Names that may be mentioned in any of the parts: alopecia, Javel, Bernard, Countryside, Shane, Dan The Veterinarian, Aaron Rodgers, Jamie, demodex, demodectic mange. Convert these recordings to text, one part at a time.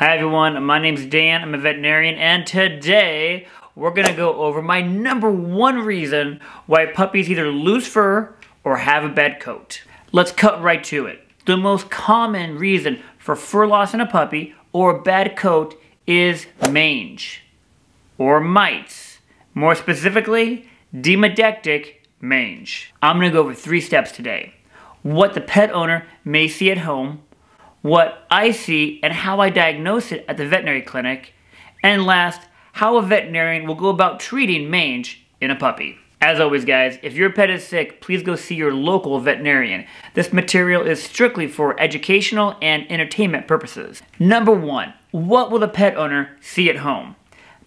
Hi everyone, my name's Dan, I'm a veterinarian, and today we're gonna go over my #1 reason why puppies either lose fur or have a bad coat. Let's cut right to it. The most common reason for fur loss in a puppy or a bad coat is mange or mites. More specifically, demodectic mange. I'm gonna go over 3 steps today. What the pet owner may see at home, what I see and how I diagnose it at the veterinary clinic, and last, how a veterinarian will go about treating mange in a puppy. As always guys, if your pet is sick, please go see your local veterinarian. This material is strictly for educational and entertainment purposes. #1, what will the pet owner see at home?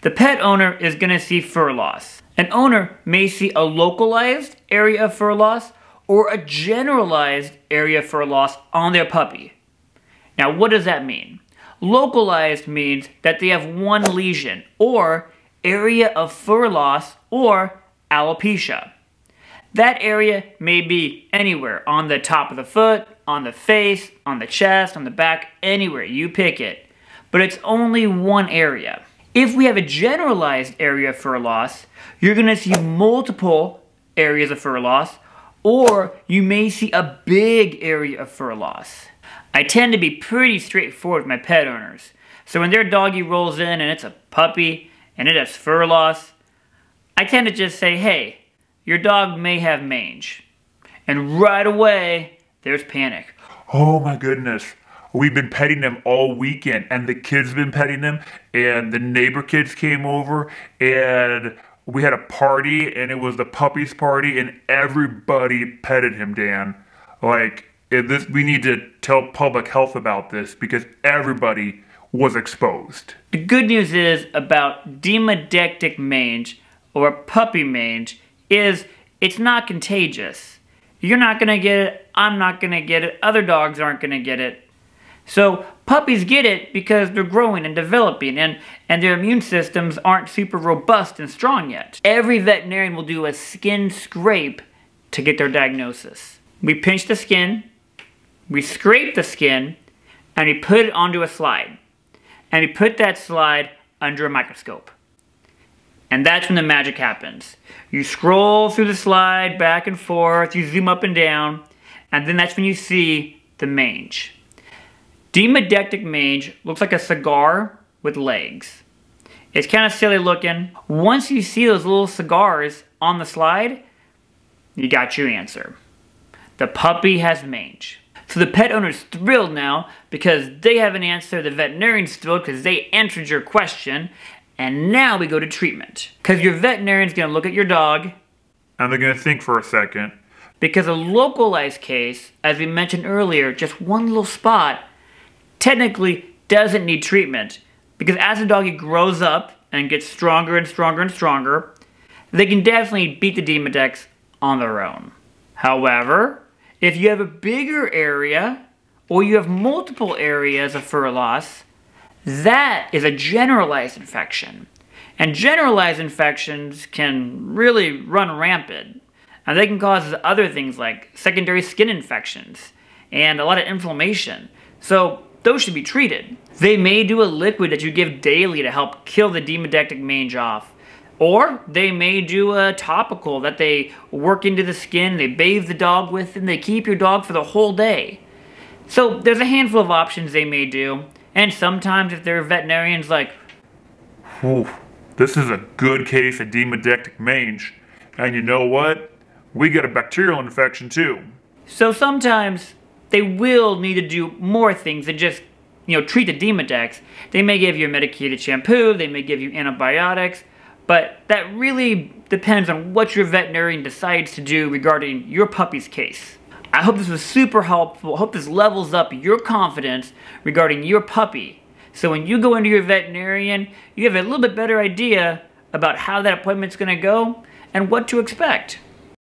The pet owner is going to see fur loss. An owner may see a localized area of fur loss or a generalized area of fur loss on their puppy. Now, what does that mean? Localized means that they have one lesion or area of fur loss or alopecia. That area may be anywhere, on the top of the foot, on the face, on the chest, on the back, anywhere, you pick it. But it's only one area. If we have a generalized area of fur loss, you're going to see multiple areas of fur loss, or you may see a big area of fur loss. I tend to be pretty straightforward with my pet owners. So when their doggy rolls in and it's a puppy and it has fur loss, I tend to just say, hey, your dog may have mange. And right away, there's panic. Oh my goodness, we've been petting them all weekend and the kids been petting them and the neighbor kids came over and we had a party and it was the puppy's party and everybody petted him, Dan. Like, we need to tell public health about this because everybody was exposed. The good news is about demodectic mange or puppy mange is it's not contagious. You're not gonna get it, I'm not gonna get it, other dogs aren't gonna get it. So puppies get it because they're growing and developing and their immune systems aren't super robust and strong yet. Every veterinarian will do a skin scrape to get their diagnosis. We pinch the skin, we scrape the skin, and we put it onto a slide. And we put that slide under a microscope. And that's when the magic happens. You scroll through the slide back and forth, you zoom up and down, and then that's when you see the mange. Demodectic mange looks like a cigar with legs. It's kind of silly looking. Once you see those little cigars on the slide, you got your answer. The puppy has mange. So the pet owner's thrilled now because they have an answer. The veterinarian's thrilled because they answered your question. And now we go to treatment. Because your veterinarian's going to look at your dog. And they're going to think for a second. Because a localized case, as we mentioned earlier, just one little spot, technically doesn't need treatment. Because as the doggy grows up and gets stronger and stronger and stronger, they can definitely beat the demodex on their own. However, if you have a bigger area or you have multiple areas of fur loss, that is a generalized infection. And generalized infections can really run rampant. And they can cause other things like secondary skin infections and a lot of inflammation. So those should be treated. They may do a liquid that you give daily to help kill the demodectic mange off. Or they may do a topical that they work into the skin, they bathe the dog with, and they keep your dog for the whole day. So there's a handful of options they may do. And sometimes if their veterinarian's like, ooh, this is a good case of demodectic mange. And you know what? We got a bacterial infection too. So sometimes they will need to do more things than just, treat the demodex. They may give you a medicated shampoo, they may give you antibiotics. But that really depends on what your veterinarian decides to do regarding your puppy's case. I hope this was super helpful. I hope this levels up your confidence regarding your puppy. So when you go into your veterinarian, you have a little bit better idea about how that appointment's going to go and what to expect.